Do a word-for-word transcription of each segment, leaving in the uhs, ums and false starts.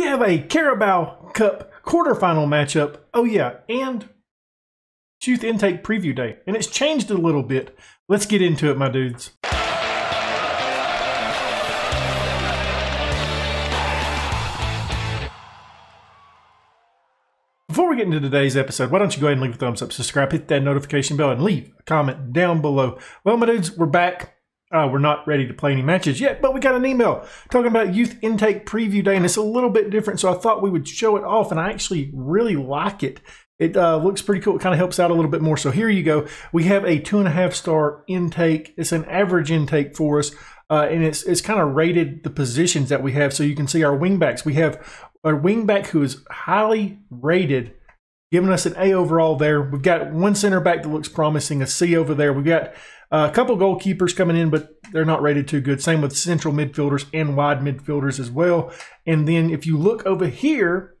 we have a Carabao Cup quarterfinal matchup. Oh yeah, and tooth intake preview day. And it's changed a little bit. Let's get into it, my dudes. Before we get into today's episode, why don't you go ahead and leave a thumbs up, subscribe, hit that notification bell, and leave a comment down below. Well, my dudes, we're back. Uh, we're not ready to play any matches yet, but we got an email talking about youth intake preview day, and it's a little bit different, so I thought we would show it off, and I actually really like it. It uh, looks pretty cool. It kind of helps out a little bit more. So here you go. We have a two and a half star intake. It's an average intake for us, uh, and it's, it's kind of rated the positions that we have. So you can see our wingbacks. We have a wingback who is highly rated, giving us an A overall there. We've got one center back that looks promising, a C over there. We've got Uh, a couple goalkeepers coming in, but they're not rated too good. Same with central midfielders and wide midfielders as well. And then if you look over here,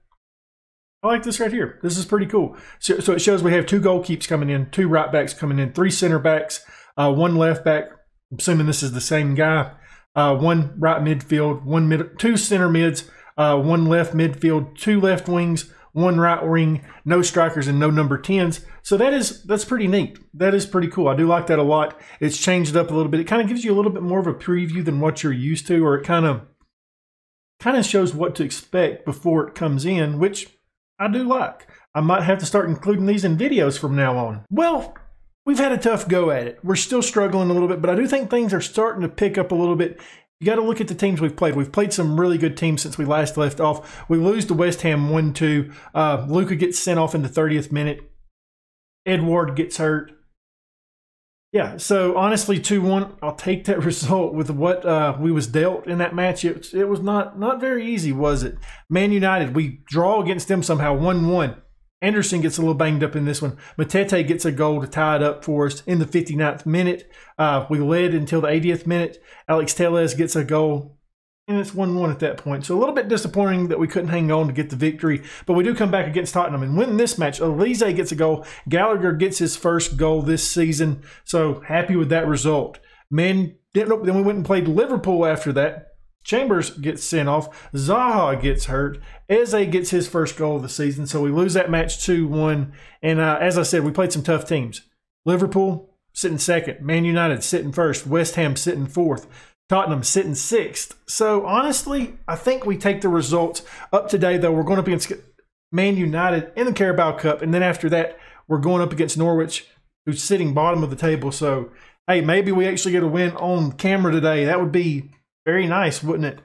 I like this right here. This is pretty cool. So, so it shows we have two goalkeepers coming in, two right backs coming in, three center backs, uh, one left back. I'm assuming this is the same guy. Uh, one right midfield, one mid, two center mids, uh, one left midfield, two left wings, one right wing, no strikers, and no number tens. So that is, that's pretty neat. That is pretty cool. I do like that a lot. It's changed up a little bit. It kind of gives you a little bit more of a preview than what you're used to, or it kind of kind of shows what to expect before it comes in, which I do like. I might have to start including these in videos from now on. Well, we've had a tough go at it. We're still struggling a little bit, but I do think things are starting to pick up a little bit. You got to look at the teams we've played. We've played some really good teams since we last left off. We lose to West Ham one two. Uh, Luka gets sent off in the thirtieth minute. Edward gets hurt. Yeah, so honestly, two one, I'll take that result with what uh, we was dealt in that match. It, it was not, not very easy, was it? Man United, we draw against them somehow, one one. Andersen gets a little banged up in this one. Mateta gets a goal to tie it up for us in the fifty-ninth minute. Uh, we led until the eightieth minute. Alex Telles gets a goal, and it's one one at that point. So a little bit disappointing that we couldn't hang on to get the victory, but we do come back against Tottenham and win this match. Elise gets a goal. Gallagher gets his first goal this season, so happy with that result. Man, didn't, then we went and played Liverpool after that. Chambers gets sent off. Zaha gets hurt. Eze gets his first goal of the season. So we lose that match two one. And uh, as I said, we played some tough teams. Liverpool sitting second. Man United sitting first. West Ham sitting fourth. Tottenham sitting sixth. So honestly, I think we take the results up today, though. We're going up against Man United in the Carabao Cup. And then after that, we're going up against Norwich, who's sitting bottom of the table. So, hey, maybe we actually get a win on camera today. That would be very nice, wouldn't it?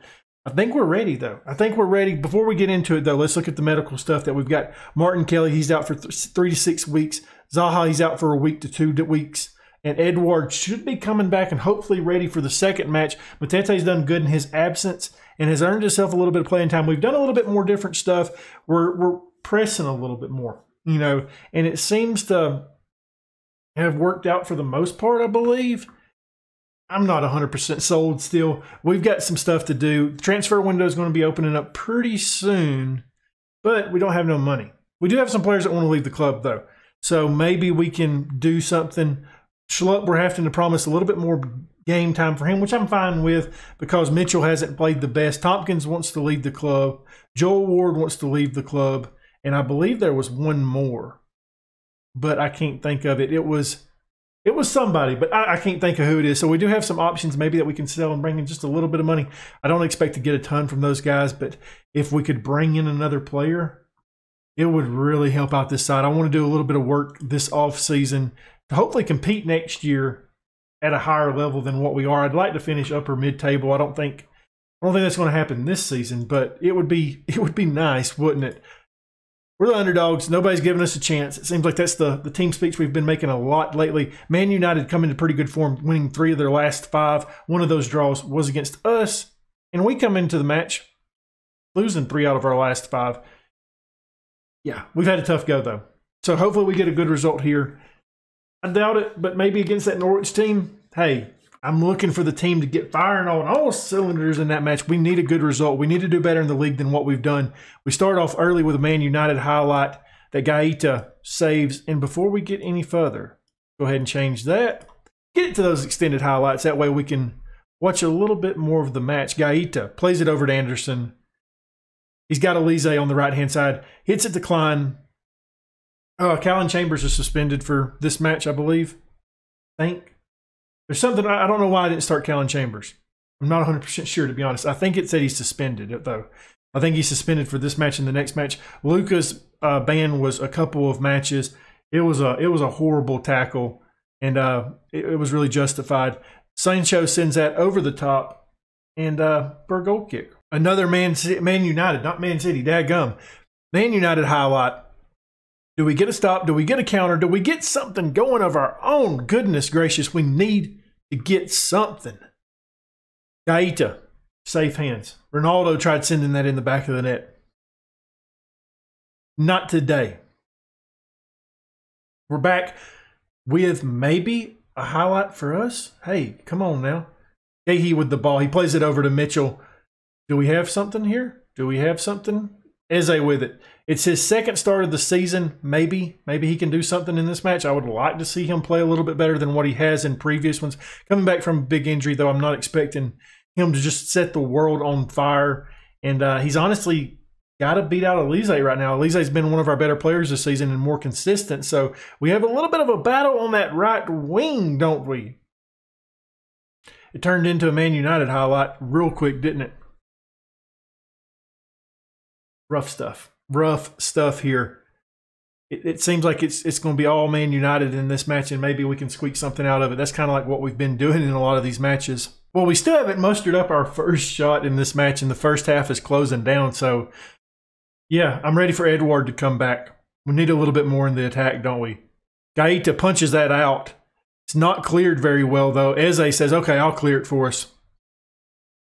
I think we're ready, though. I think we're ready. Before we get into it, though, let's look at the medical stuff that we've got. Martin Kelly, he's out for th three to six weeks. Zaha, he's out for a week to two weeks. And Edward should be coming back and hopefully ready for the second match. Matete's done good in his absence and has earned himself a little bit of playing time. We've done a little bit more different stuff. We're, we're pressing a little bit more, you know, and it seems to have worked out for the most part, I believe. I'm not one hundred percent sold still. We've got some stuff to do. The transfer window is going to be opening up pretty soon, but we don't have no money. We do have some players that want to leave the club, though, so maybe we can do something. Schlupp, we're having to promise a little bit more game time for him, which I'm fine with because Mitchell hasn't played the best. Tomkins wants to leave the club. Joël Ward wants to leave the club, and I believe there was one more, but I can't think of it. It was... It was somebody, but I, I can't think of who it is. So we do have some options maybe that we can sell and bring in just a little bit of money. I don't expect to get a ton from those guys, but if we could bring in another player, it would really help out this side. I want to do a little bit of work this offseason to hopefully compete next year at a higher level than what we are. I'd like to finish upper mid-table. I don't think I don't think that's going to happen this season, but it would be it would be nice, wouldn't it? We're the underdogs. Nobody's giving us a chance. It seems like that's the, the team speech we've been making a lot lately. Man United come into pretty good form, winning three of their last five. One of those draws was against us, and we come into the match losing three out of our last five. Yeah, we've had a tough go, though. So hopefully we get a good result here. I doubt it, but maybe against that Norwich team, hey, I'm looking for the team to get firing on all cylinders in that match. We need a good result. We need to do better in the league than what we've done. We start off early with a Man United highlight that Guaita saves. And before we get any further, go ahead and change that. Get it to those extended highlights. That way we can watch a little bit more of the match. Guaita plays it over to Andersen. He's got Alize on the right-hand side. Hits it to Clyne. Uh, Callum Chambers is suspended for this match, I believe. I think. There's something, I don't know why I didn't start Callum Chambers. I'm not one hundred percent sure, to be honest. I think it said he's suspended, though. I think he's suspended for this match and the next match. Luca's uh, ban was a couple of matches. It was a, it was a horrible tackle, and uh, it, it was really justified. Sancho sends that over the top, and uh, for a goal kick. Another Man, Man United, not Man City, dadgum. Man United highlight. Do we get a stop? Do we get a counter? Do we get something going of our own? Goodness gracious, we need to get something. Guaita, safe hands. Ronaldo tried sending that in the back of the net. Not today. We're back with maybe a highlight for us. Hey, come on now. Guéhi with the ball. He plays it over to Mitchell. Do we have something here? Do we have something? Eze with it. It's his second start of the season. Maybe, maybe he can do something in this match. I would like to see him play a little bit better than what he has in previous ones. Coming back from a big injury, though, I'm not expecting him to just set the world on fire. And uh, he's honestly got to beat out Elise right now. Elise's been one of our better players this season and more consistent. So we have a little bit of a battle on that right wing, don't we? It turned into a Man United highlight real quick, didn't it? Rough stuff. Rough stuff here. It, it seems like it's it's going to be all Man United in this match, and maybe we can squeak something out of it. That's kind of like what we've been doing in a lot of these matches. Well, we still haven't mustered up our first shot in this match, and the first half is closing down. So, yeah, I'm ready for Edward to come back. We need a little bit more in the attack, don't we? Guaita punches that out. It's not cleared very well, though. Eze says, okay, I'll clear it for us.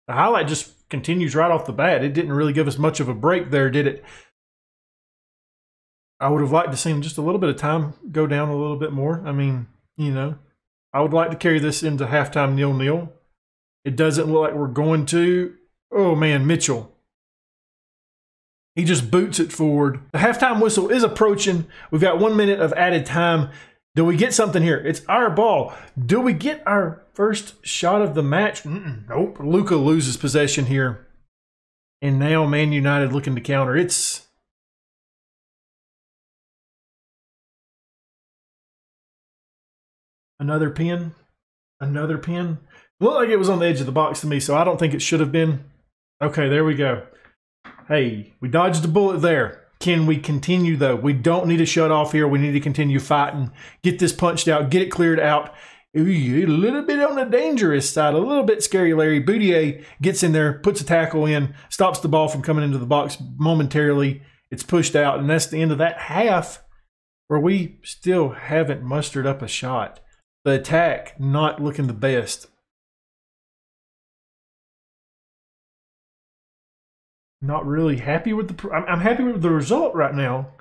The highlight just continues right off the bat. It didn't really give us much of a break there, did it? I would have liked to see him just a little bit of time go down a little bit more. I mean, you know, I would like to carry this into halftime nil nil. It doesn't look like we're going to. Oh, man, Mitchell. He just boots it forward. The halftime whistle is approaching. We've got one minute of added time. Do we get something here? It's our ball. Do we get our first shot of the match? Mm-mm, nope. Luka loses possession here. And now Man United looking to counter. It's... Another pin. Another pin. Looked like it was on the edge of the box to me, so I don't think it should have been. Okay, there we go. Hey, we dodged a bullet there. Can we continue, though? We don't need to shut off here. We need to continue fighting. Get this punched out. Get it cleared out. Ooh, a little bit on the dangerous side. A little bit scary, Larry. Boudier gets in there, puts a tackle in, stops the ball from coming into the box momentarily. It's pushed out, and that's the end of that half where we still haven't mustered up a shot. The attack not looking the best. Not really happy with the... I'm happy with the result right now,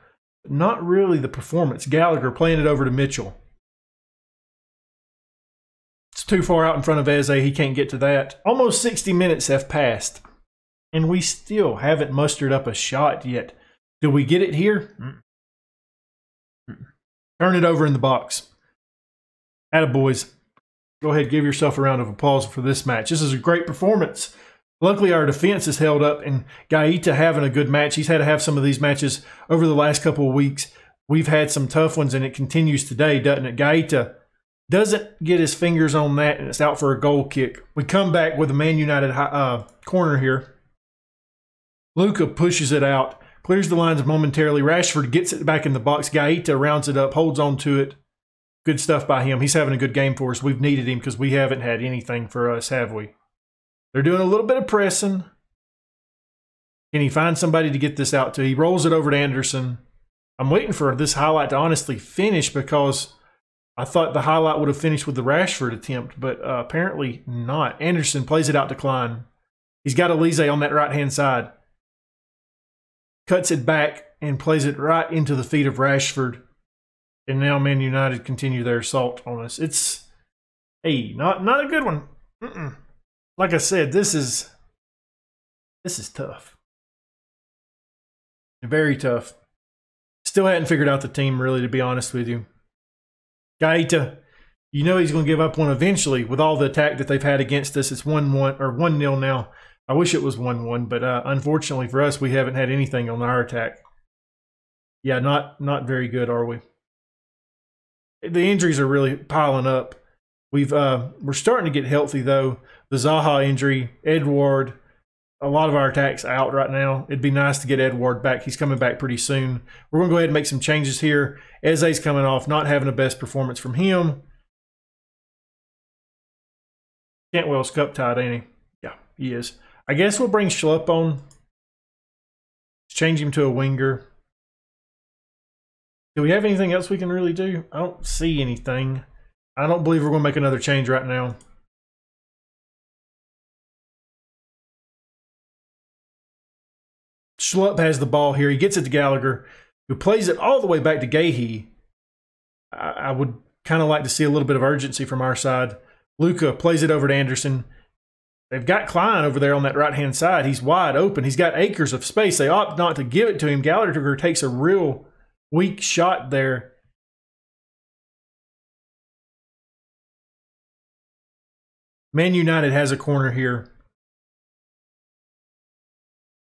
but not really the performance. Gallagher playing it over to Mitchell. It's too far out in front of Eze. He can't get to that. Almost sixty minutes have passed, and we still haven't mustered up a shot yet. Do we get it here? Mm-mm. Turn it over in the box. Atta boys. Go ahead, give yourself a round of applause for this match. This is a great performance. Luckily, our defense is held up, and Guaita having a good match. He's had to have some of these matches over the last couple of weeks. We've had some tough ones, and it continues today, doesn't it? Guaita doesn't get his fingers on that, and it's out for a goal kick. We come back with a Man United high, uh, corner here. Luka pushes it out, clears the lines momentarily. Rashford gets it back in the box. Guaita rounds it up, holds on to it. Good stuff by him. He's having a good game for us. We've needed him because we haven't had anything for us, have we? They're doing a little bit of pressing. Can he find somebody to get this out to? He rolls it over to Andersen. I'm waiting for this highlight to honestly finish because I thought the highlight would have finished with the Rashford attempt, but uh, apparently not. Andersen plays it out to Clyne. He's got Alize on that right-hand side. Cuts it back and plays it right into the feet of Rashford. And now Man United continue their assault on us. It's, hey, not, not a good one. Mm-mm. Like I said, this is this is tough. Very tough. Still hadn't figured out the team, really, to be honest with you. Guaita, you know he's going to give up one eventually with all the attack that they've had against us. It's one one or one nil now. I wish it was one one, but uh, unfortunately for us, we haven't had anything on our attack. Yeah, not not very good, are we? The injuries are really piling up. We've uh, we're starting to get healthy though. The Zaha injury, Edward, a lot of our attacks out right now. It'd be nice to get Edward back. He's coming back pretty soon. We're going to go ahead and make some changes here. Eze's coming off, not having the best performance from him. Cantwell's cup tied, ain't he? Yeah, he is. I guess we'll bring Schlupp on. Let's change him to a winger. Do we have anything else we can really do? I don't see anything. I don't believe we're going to make another change right now. Schlupp has the ball here. He gets it to Gallagher, who plays it all the way back to Guéhi. I, I would kind of like to see a little bit of urgency from our side. Luka plays it over to Andersen. They've got Clyne over there on that right-hand side. He's wide open. He's got acres of space. They opt not to give it to him. Gallagher takes a real weak shot there. Man United has a corner here.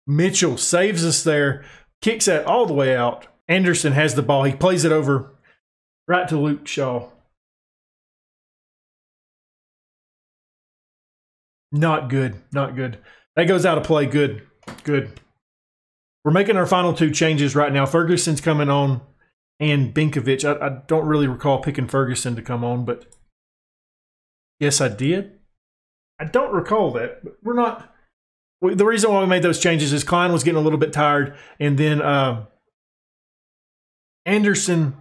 Mitchell saves us there. Kicks that all the way out. Andersen has the ball. He plays it over right to Luke Shaw. Not good. Not good. That goes out of play. Good. Good. We're making our final two changes right now. Ferguson's coming on and Benkovic. I, I don't really recall picking Ferguson to come on, but yes, I did. I don't recall that. But we're not... The reason why we made those changes is Clyne was getting a little bit tired, and then uh, Andersen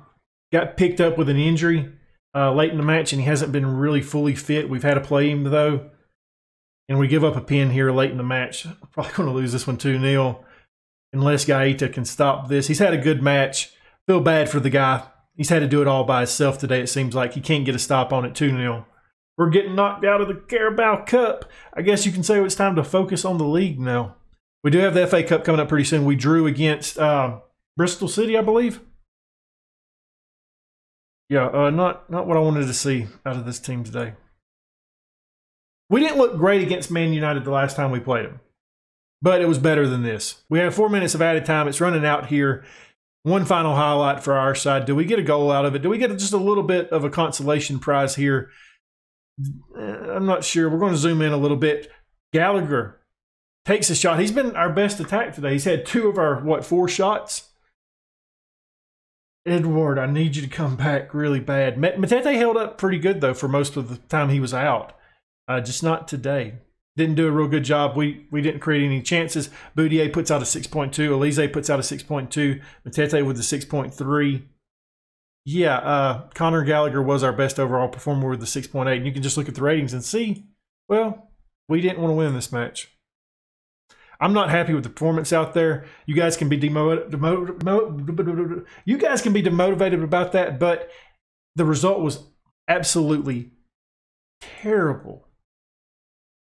got picked up with an injury uh, late in the match, and he hasn't been really fully fit. We've had to play him, though, and we give up a pin here late in the match. We're probably going to lose this one two nil unless Guaita can stop this. He's had a good match. Feel bad for the guy. He's had to do it all by himself today, it seems like. He can't get a stop on it two nil. We're getting knocked out of the Carabao Cup. I guess you can say it's time to focus on the league now. We do have the F A Cup coming up pretty soon. We drew against uh, Bristol City, I believe. Yeah, uh, not, not what I wanted to see out of this team today. We didn't look great against Man United the last time we played them, but it was better than this. We have four minutes of added time. It's running out here. One final highlight for our side. Do we get a goal out of it? Do we get just a little bit of a consolation prize here? I'm not sure. We're going to zoom in a little bit. Gallagher takes a shot. He's been our best attack today. He's had two of our, what, four shots? Edward, I need you to come back really bad. Mateta held up pretty good, though, for most of the time he was out. Uh, just not today. Didn't do a real good job. We we didn't create any chances. Boudier puts out a six point two. Alize puts out a six point two. Mateta with a six point three. Yeah, uh, Conor Gallagher was our best overall performer with the six point eight. And you can just look at the ratings and see, well, we didn't want to win this match. I'm not happy with the performance out there. You guys can be demotivated. Demot you guys can be demotivated about that, but the result was absolutely terrible.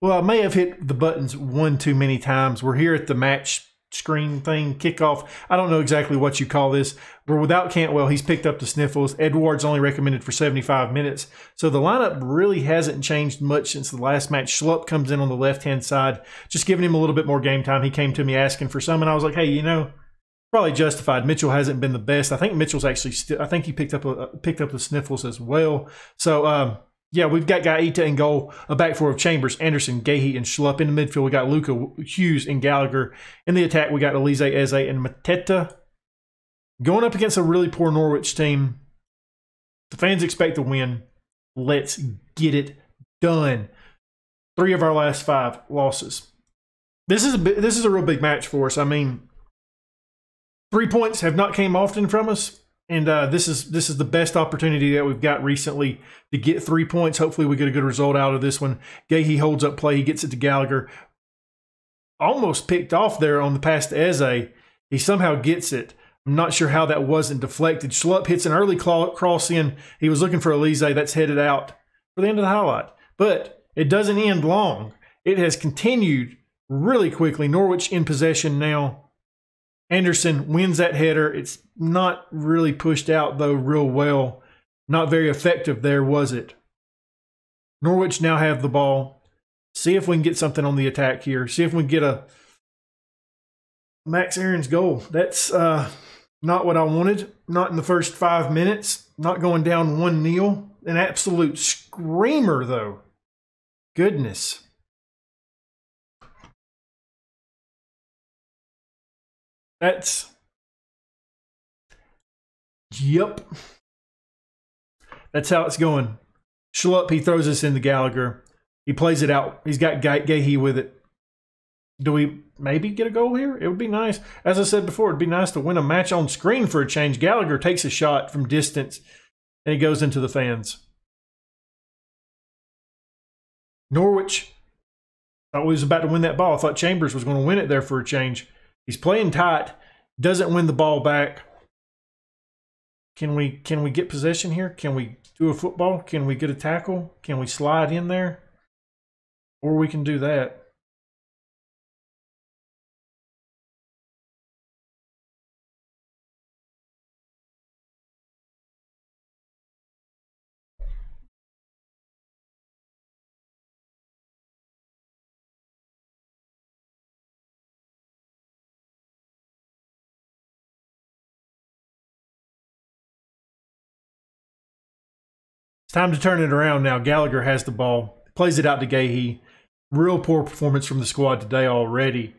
Well, I may have hit the buttons one too many times. We're here at the match screen thing, kickoff. I don't know exactly what you call this. We're without Cantwell. He's picked up the sniffles. Edward's only recommended for seventy-five minutes. So the lineup really hasn't changed much since the last match. Schlupp comes in on the left-hand side, just giving him a little bit more game time. He came to me asking for some, and I was like, hey, you know, probably justified. Mitchell hasn't been the best. I think Mitchell's actually still, I think he picked up a, picked up the sniffles as well. So, um, yeah, we've got Guaita in goal, a back four of Chambers, Andersen, Guéhi, and Schlupp. In the midfield, we got Luka, Hughes, and Gallagher. In the attack, we got Elise, Eze, and Mateta. Going up against a really poor Norwich team, the fans expect a win. Let's get it done. Three of our last five losses. This is a, this is a real big match for us. I mean, three points have not came often from us. And uh, this is this is the best opportunity that we've got recently to get three points. Hopefully we get a good result out of this one. Guéhi holds up play. He gets it to Gallagher. Almost picked off there on the pass to Eze. He somehow gets it. I'm not sure how that wasn't deflected. Schlupp hits an early cross in. He was looking for Elise. That's headed out for the end of the highlight. But it doesn't end long. It has continued really quickly. Norwich in possession now. Andersen wins that header. It's not really pushed out, though, real well. Not very effective there, was it? Norwich now have the ball. See if we can get something on the attack here. See if we can get a Max Aaron's goal. That's uh, not what I wanted. Not in the first five minutes. Not going down one nil. An absolute screamer, though. Goodness. That's... Yep. That's how it's going. Schlupp, he throws us into Gallagher. He plays it out. He's got Guéhi with it. Do we maybe get a goal here? It would be nice. As I said before, it would be nice to win a match on screen for a change. Gallagher takes a shot from distance, and it goes into the fans. Norwich. I thought we was about to win that ball. I thought Chambers was going to win it there for a change. He's playing tight. Doesn't win the ball back. Can we, can we get possession here? Can we do a football? Can we get a tackle? Can we slide in there? Or we can do that. It's time to turn it around now. Gallagher has the ball. Plays it out to Guéhi. Real poor performance from the squad today already.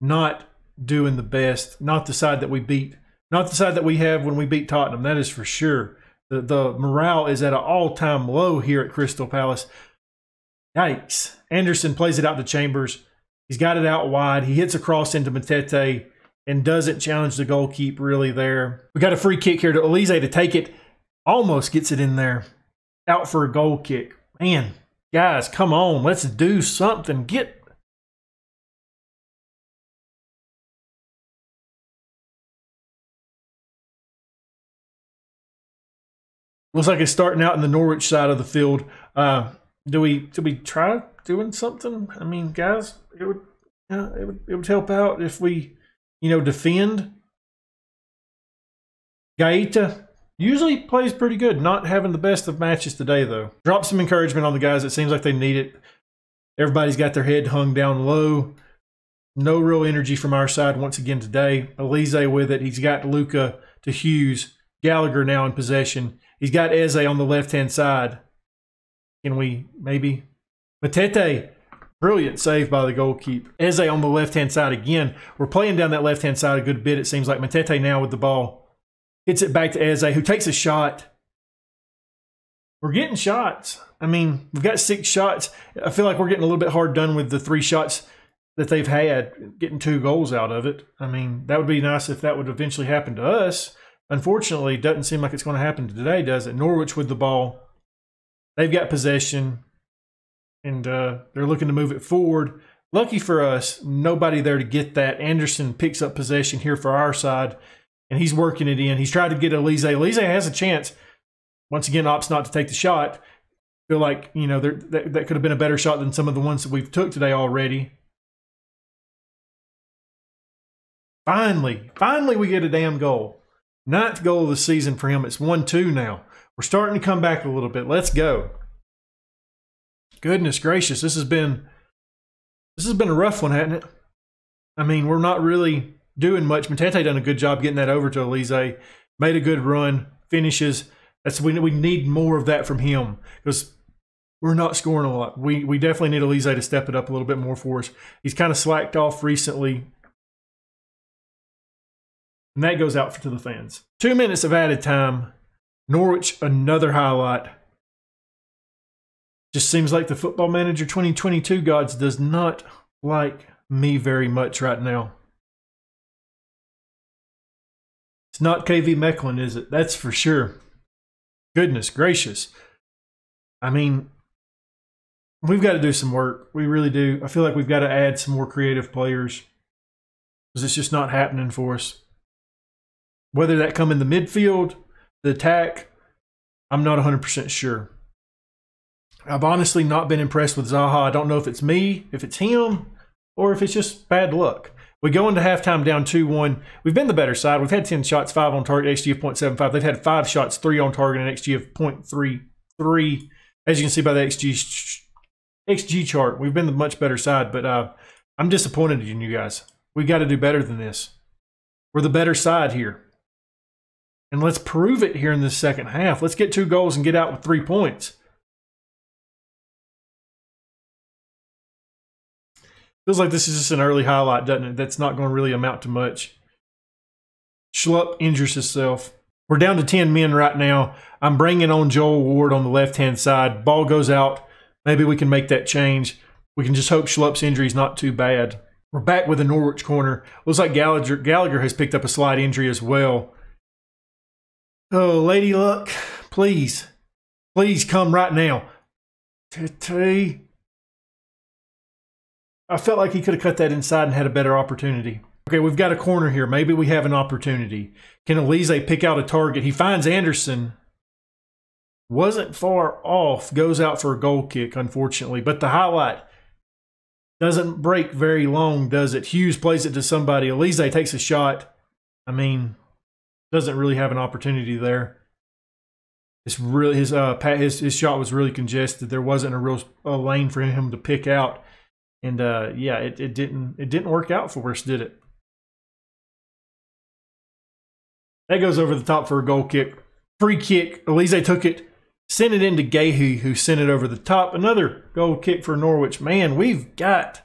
Not doing the best. Not the side that we beat. Not the side that we have when we beat Tottenham. That is for sure. The, the morale is at an all-time low here at Crystal Palace. Yikes. Andersen plays it out to Chambers. He's got it out wide. He hits a cross into Mateta and doesn't challenge the goalkeeper really there. We got a free kick here to Elise to take it. Almost gets it in there. Out for a goal kick. Man, guys, come on. Let's do something. Get. Looks like it's starting out in the Norwich side of the field. Uh, do we do we try doing something? I mean, guys, it would, uh, it would it would help out if we, you know, defend. Guaita. Usually plays pretty good. Not having the best of matches today, though. Drop some encouragement on the guys. It seems like they need it. Everybody's got their head hung down low. No real energy from our side once again today. Alize with it. He's got Luka to Hughes. Gallagher now in possession. He's got Eze on the left-hand side. Can we maybe... Mateta. Brilliant save by the goalkeeper. Eze on the left-hand side again. We're playing down that left-hand side a good bit, it seems like. Mateta now with the ball. Hits it back to Eze, who takes a shot. We're getting shots. I mean, we've got six shots. I feel like we're getting a little bit hard done with the three shots that they've had, getting two goals out of it. I mean, that would be nice if that would eventually happen to us. Unfortunately, it doesn't seem like it's going to happen today, does it? Norwich with the ball. They've got possession, and uh, they're looking to move it forward. Lucky for us, nobody there to get that. Andersen picks up possession here for our side. And he's working it in. He's tried to get Elise. Elise has a chance. Once again, opts not to take the shot. Feel like, you know, that, that could have been a better shot than some of the ones that we've took today already. Finally, finally we get a damn goal. Ninth goal of the season for him. It's one two now. We're starting to come back a little bit. Let's go. Goodness gracious, this has been, this has been a rough one, hasn't it? I mean, we're not really... doing much. Matete done a good job getting that over to Alize. Made a good run. Finishes. That's we we need more of that from him because we're not scoring a lot. We we definitely need Alize to step it up a little bit more for us. He's kind of slacked off recently, and that goes out for, to the fans. Two minutes of added time. Norwich, another highlight. Just seems like the Football Manager twenty twenty-two gods does not like me very much right now. It's not K V Mechelen, is it? That's for sure. Goodness gracious. I mean, we've got to do some work. We really do. I feel like we've got to add some more creative players because it's just not happening for us. Whether that come in the midfield, the attack, I'm not one hundred percent sure. I've honestly not been impressed with Zaha. I don't know if it's me, if it's him, or if it's just bad luck. We go into halftime down two one. We've been the better side. We've had ten shots, five on target, X G of point seven five. They've had five shots, three on target, and X G of point three three. As you can see by the X G X G chart. We've been the much better side, but uh, I'm disappointed in you guys. We got to do better than this. We're the better side here. And let's prove it here in this second half. Let's get two goals and get out with three points. Feels like this is just an early highlight, doesn't it? That's not going to really amount to much. Schlupp injures himself. We're down to ten men right now. I'm bringing on Joël Ward on the left-hand side. Ball goes out. Maybe we can make that change. We can just hope Schlupp's injury is not too bad. We're back with a Norwich corner. Looks like Gallagher, Gallagher has picked up a slight injury as well. Oh, Lady Luck, please. Please come right now. Tete. I felt like he could have cut that inside and had a better opportunity. Okay, we've got a corner here. Maybe we have an opportunity. Can Alize pick out a target? He finds Andersen. Wasn't far off. Goes out for a goal kick, unfortunately. But the highlight doesn't break very long, does it? Hughes plays it to somebody. Alize takes a shot. I mean, doesn't really have an opportunity there. It's really, his, uh, his, his shot was really congested. There wasn't a real a lane for him to pick out. And uh, yeah, it, it didn't it didn't work out for us, did it? That goes over the top for a goal kick. Free kick. Elise took it, sent it into Guéhi, who sent it over the top. Another goal kick for Norwich. Man, we've got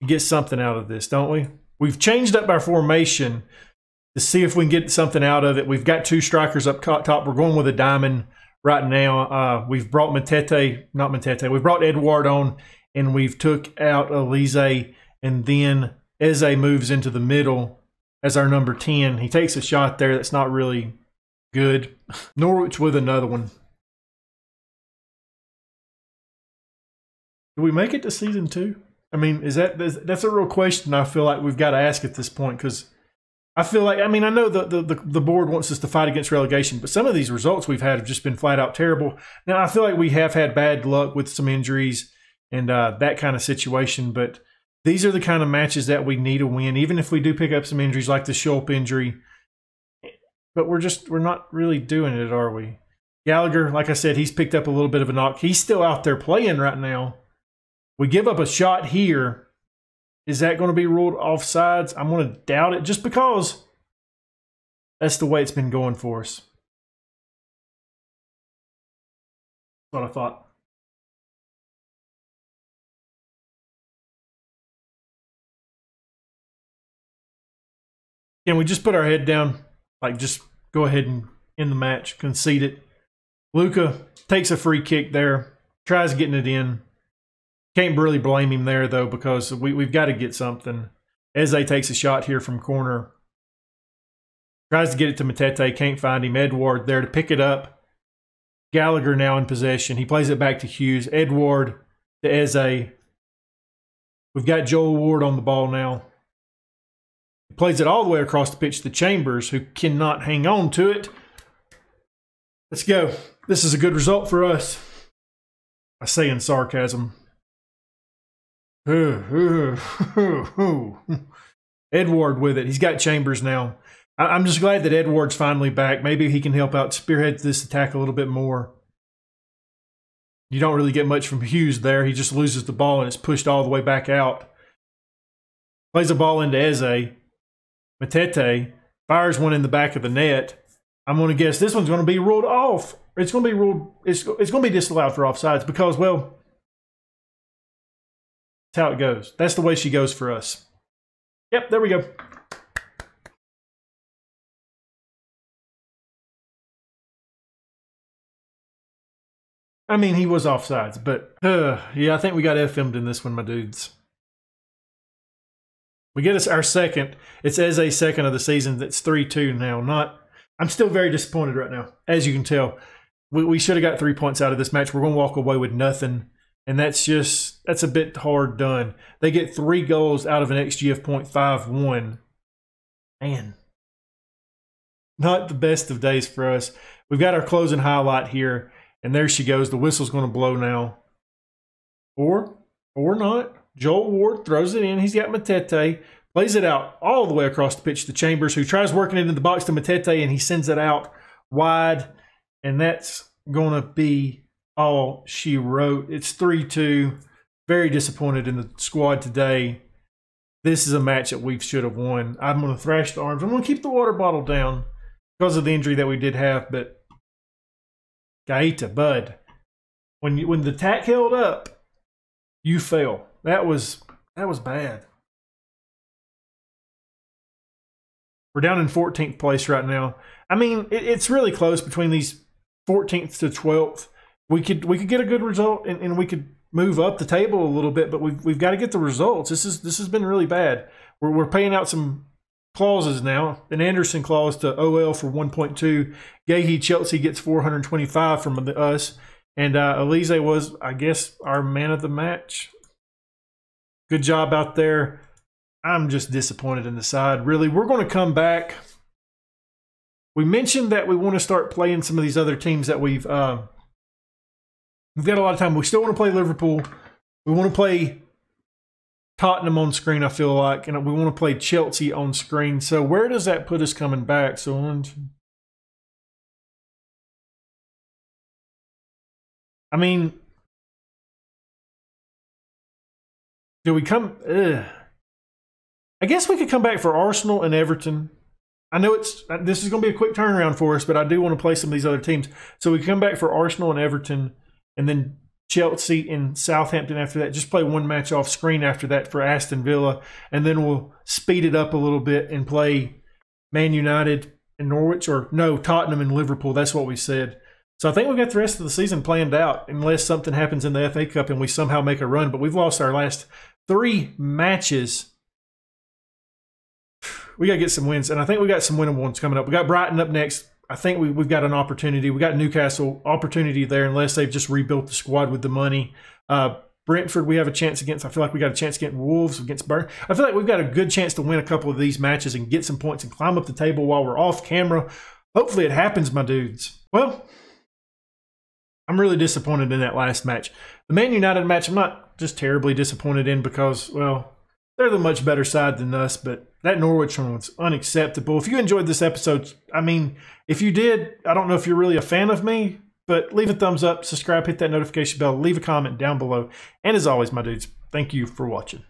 to get something out of this, don't we? We've changed up our formation to see if we can get something out of it. We've got two strikers up top. We're going with a diamond right now. Uh, we've brought Mateta, not Mateta, we've brought Edward on, and we've took out Alize, and then Eze moves into the middle as our number ten. He takes a shot there that's not really good. Norwich with another one. Do we make it to season two? I mean, is that that's a real question I feel like we've got to ask at this point, because I feel like, I mean, I know the, the, the board wants us to fight against relegation, but some of these results we've had have just been flat out terrible. Now, I feel like we have had bad luck with some injuries and uh, that kind of situation, but these are the kind of matches that we need to win, even if we do pick up some injuries like the Schlupp injury. But we're just, we're not really doing it, are we? Gallagher, like I said, he's picked up a little bit of a knock. He's still out there playing right now. We give up a shot here. Is that going to be ruled offsides? I'm going to doubt it just because that's the way it's been going for us. That's what I thought. Can we just put our head down? Like, just go ahead and end the match. Concede it. Luka takes a free kick there. Tries getting it in. Can't really blame him there, though, because we, we've got to get something. Eze takes a shot here from corner. Tries to get it to Matete. Can't find him. Edward there to pick it up. Gallagher now in possession. He plays it back to Hughes. Edward to Eze. We've got Joël Ward on the ball now. He plays it all the way across the pitch to Chambers, who cannot hang on to it. Let's go. This is a good result for us. I say in sarcasm. Edward with it. He's got Chambers now. I'm just glad that Edward's finally back. Maybe he can help out spearhead this attack a little bit more. You don't really get much from Hughes there. He just loses the ball and it's pushed all the way back out. Plays a ball into Eze. Matete fires one in the back of the net. I'm going to guess this one's going to be ruled off. It's going to be ruled. It's it's going to be disallowed for offsides because, well, that's how it goes. That's the way she goes for us. Yep, there we go. I mean, he was offsides, but uh, yeah, I think we got F M'd in this one, my dudes. We get us our second. It's Eze's second of the season. That's three two now. Not, I'm still very disappointed right now, as you can tell. We, we should have got three points out of this match. We're going to walk away with nothing, and that's just that's a bit hard done. They get three goals out of an X G of point five one. Man, not the best of days for us. We've got our closing highlight here, and there she goes. The whistle's going to blow now, or or not. Joël Ward throws it in. He's got Matete. Plays it out all the way across the pitch to Chambers, who tries working it into the box to Matete, and he sends it out wide. And that's going to be all she wrote. It's three two. Very disappointed in the squad today. This is a match that we should have won. I'm going to thrash the arms. I'm going to keep the water bottle down because of the injury that we did have. But Guaita, bud, when you, when the tack held up, you fell. That was that was bad. We're down in fourteenth place right now. I mean, it, it's really close between these fourteenth to twelfth. We could we could get a good result and, and we could move up the table a little bit, but we've we've got to get the results. This is this has been really bad. We're we're paying out some clauses now. An Andersen clause to O L for one point two. Guéhi Chelsea gets four hundred twenty-five from the, us, and uh, Alize was, I guess, our man of the match. Good job out there. I'm just disappointed in the side. Really, we're going to come back. We mentioned that we want to start playing some of these other teams that we've. Uh, We've got a lot of time. We still want to play Liverpool. We want to play Tottenham on screen, I feel like. And we want to play Chelsea on screen. So where does that put us coming back? So one, two. I mean, do we come? Ugh. I guess we could come back for Arsenal and Everton. I know it's this is going to be a quick turnaround for us, but I do want to play some of these other teams. So we come back for Arsenal and Everton. And then Chelsea and Southampton after that. Just play one match off screen after that for Aston Villa. And then we'll speed it up a little bit and play Man United and Norwich. Or, no, Tottenham and Liverpool. That's what we said. So I think we've got the rest of the season planned out unless something happens in the F A Cup and we somehow make a run. But we've lost our last three matches. We got to get some wins. And I think we got some winnable ones coming up. We got Brighton up next. I think we, we've got an opportunity. We got Newcastle opportunity there unless they've just rebuilt the squad with the money. Uh, Brentford, we have a chance against. I feel like we got a chance against Wolves, against Burnley. I feel like we've got a good chance to win a couple of these matches and get some points and climb up the table while we're off camera. Hopefully it happens, my dudes. Well, I'm really disappointed in that last match. The Man United match, I'm not just terribly disappointed in because, well, they're the much better side than us, but that Norwich one was unacceptable. If you enjoyed this episode, I mean, if you did, I don't know if you're really a fan of me, but leave a thumbs up, subscribe, hit that notification bell, leave a comment down below. And as always, my dudes, thank you for watching.